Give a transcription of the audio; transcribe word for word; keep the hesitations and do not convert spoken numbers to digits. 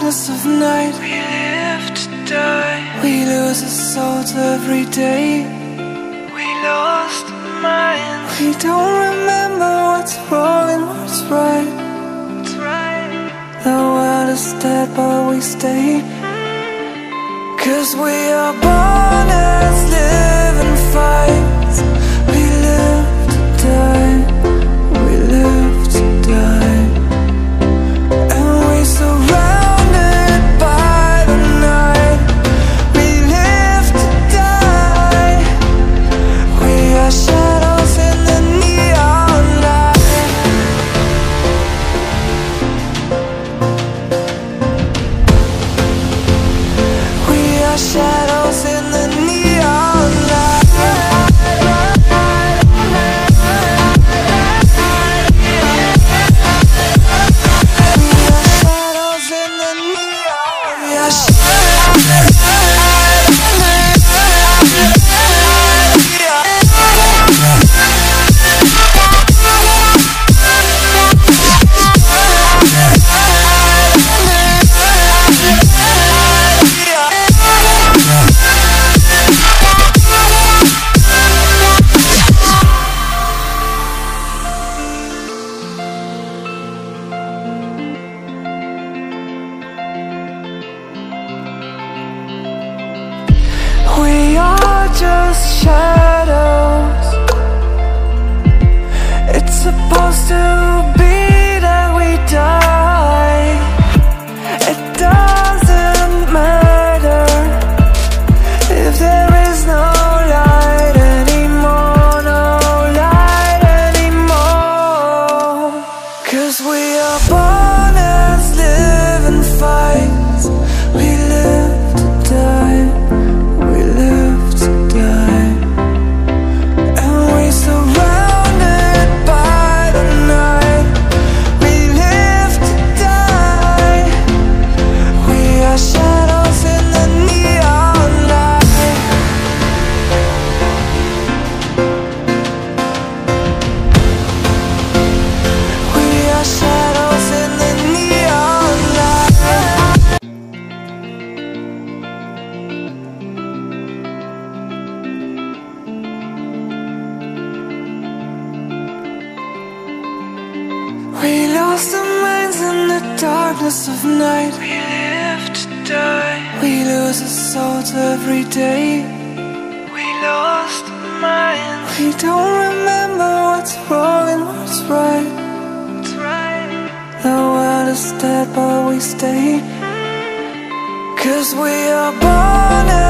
darkness of night. We live to die. We lose our souls every day. We lost our minds. We don't remember what's wrong and what's right. That's right. The world is dead, but we stay. Cause we are born as living fights. We live to die. Dead, but we stay. Cause we are born.